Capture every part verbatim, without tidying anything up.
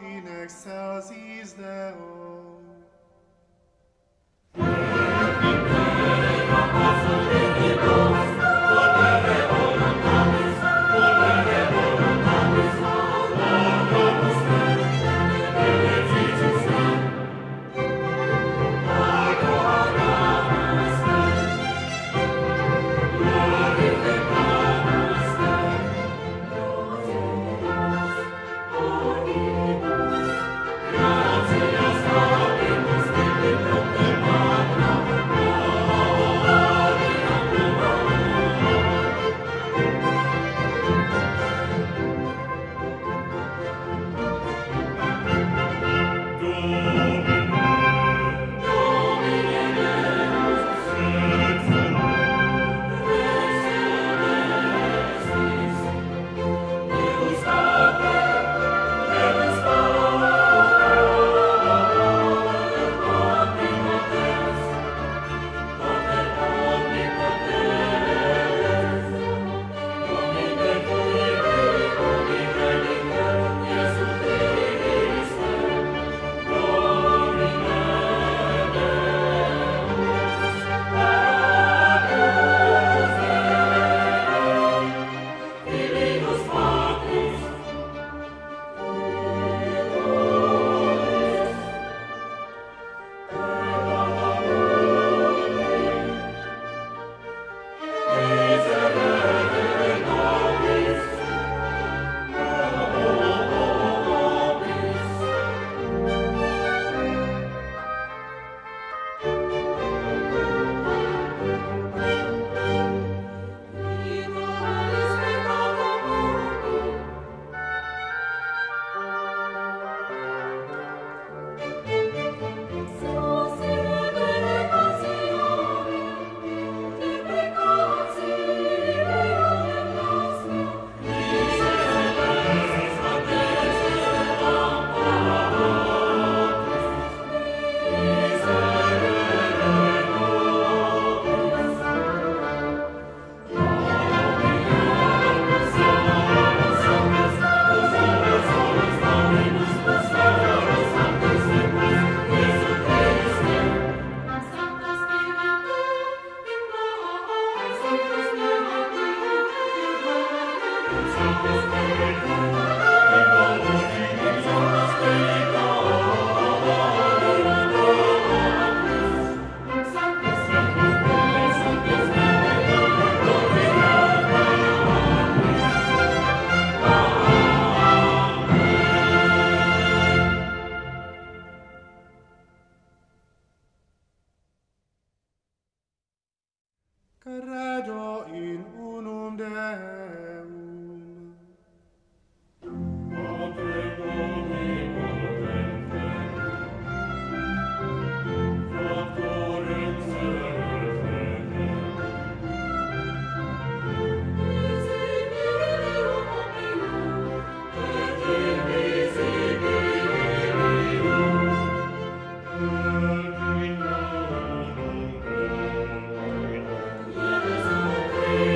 in excelsis Deo. Credo in unum Deum. Amen.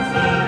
Amen.